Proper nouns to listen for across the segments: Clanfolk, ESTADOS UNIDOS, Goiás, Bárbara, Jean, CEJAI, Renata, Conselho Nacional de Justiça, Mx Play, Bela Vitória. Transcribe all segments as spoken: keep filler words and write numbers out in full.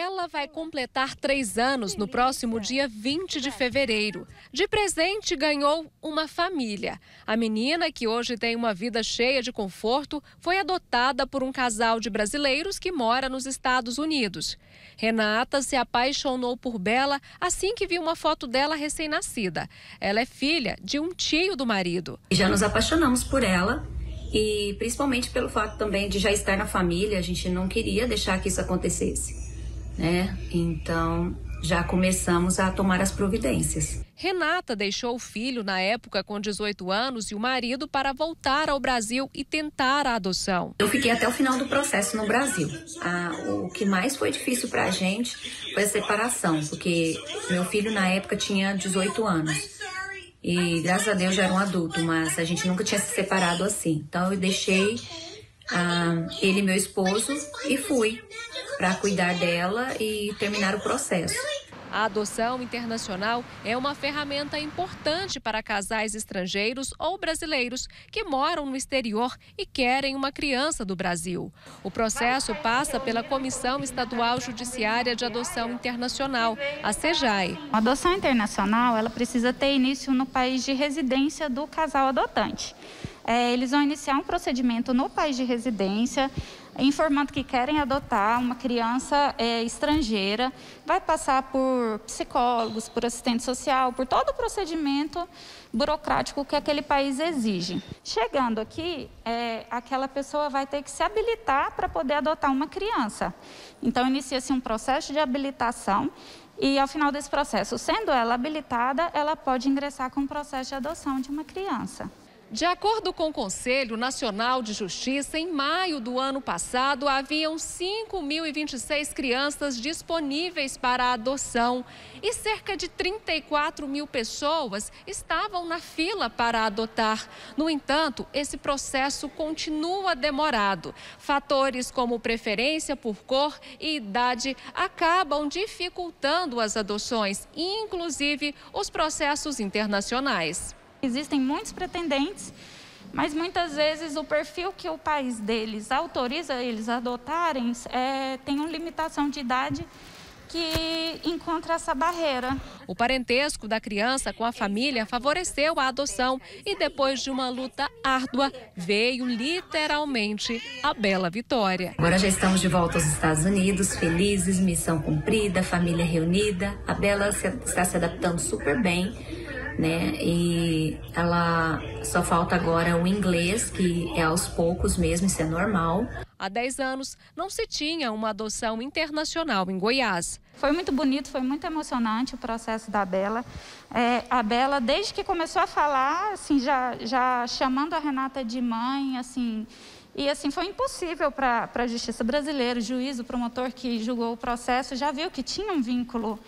Ela vai completar três anos no próximo dia vinte de fevereiro. De presente, ganhou uma família. A menina, que hoje tem uma vida cheia de conforto, foi adotada por um casal de brasileiros que mora nos Estados Unidos. Renata se apaixonou por Bela assim que viu uma foto dela recém-nascida. Ela é filha de um tio do marido. Já nos apaixonamos por ela. E principalmente pelo fato também de já estar na família, a gente não queria deixar que isso acontecesse, né? Então, já começamos a tomar as providências. Renata deixou o filho, na época, com dezoito anos, e o marido para voltar ao Brasil e tentar a adoção. Eu fiquei até o final do processo no Brasil. Ah, o que mais foi difícil para a gente foi a separação, porque meu filho, na época, tinha dezoito anos. E graças a Deus já era um adulto, mas a gente nunca tinha se separado assim. Então eu deixei ah, ele e meu esposo e fui para cuidar dela e terminar o processo. A adoção internacional é uma ferramenta importante para casais estrangeiros ou brasileiros que moram no exterior e querem uma criança do Brasil. O processo passa pela Comissão Estadual Judiciária de Adoção Internacional, a CEJAI. A adoção internacional, ela precisa ter início no país de residência do casal adotante. É, eles vão iniciar um procedimento no país de residência, informando que querem adotar uma criança é, estrangeira. Vai passar por psicólogos, por assistente social, por todo o procedimento burocrático que aquele país exige. Chegando aqui, é, aquela pessoa vai ter que se habilitar para poder adotar uma criança. Então, inicia-se um processo de habilitação e, ao final desse processo, sendo ela habilitada, ela pode ingressar com o processo de adoção de uma criança. De acordo com o Conselho Nacional de Justiça, em maio do ano passado, haviam cinco mil e vinte e seis crianças disponíveis para adoção e cerca de trinta e quatro mil pessoas estavam na fila para adotar. No entanto, esse processo continua demorado. Fatores como preferência por cor e idade acabam dificultando as adoções, inclusive os processos internacionais. Existem muitos pretendentes, mas muitas vezes o perfil que o país deles autoriza eles a adotarem é, tem uma limitação de idade que encontra essa barreira. O parentesco da criança com a família favoreceu a adoção e, depois de uma luta árdua, veio literalmente a Bela Vitória. Agora já estamos de volta aos Estados Unidos, felizes, missão cumprida, família reunida. A Bela está se adaptando super bem, né? E ela só falta agora o inglês, que é aos poucos mesmo, isso é normal. Há dez anos não se tinha uma adoção internacional em Goiás. Foi muito bonito, foi muito emocionante o processo da Bela. É, a Bela, desde que começou a falar, assim, já, já chamando a Renata de mãe, assim, e assim foi impossível para a justiça brasileira. O juiz, o promotor que julgou o processo, já viu que tinha um vínculo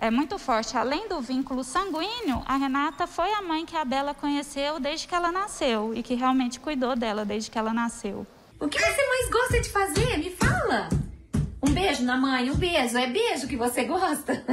é, muito forte. Além do vínculo sanguíneo, a Renata foi a mãe que a Bela conheceu desde que ela nasceu e que realmente cuidou dela desde que ela nasceu. O que você mais gosta de fazer? Me fala! Um beijo na mãe, um beijo. É beijo que você gosta?